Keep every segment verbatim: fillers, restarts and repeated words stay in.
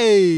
Hey!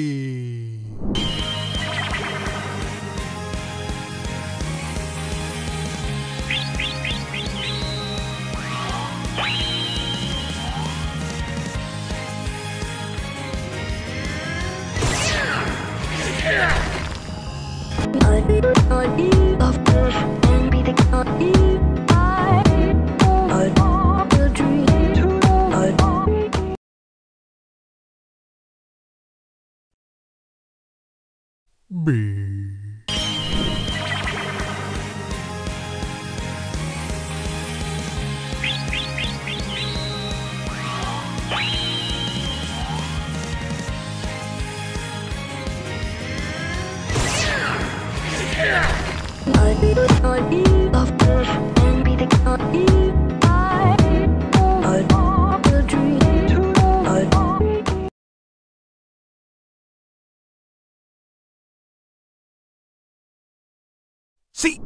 B. See.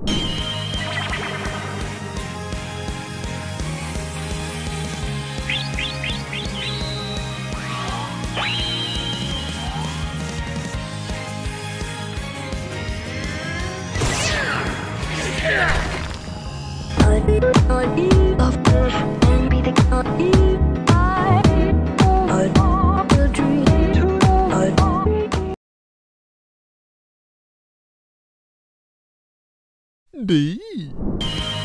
D.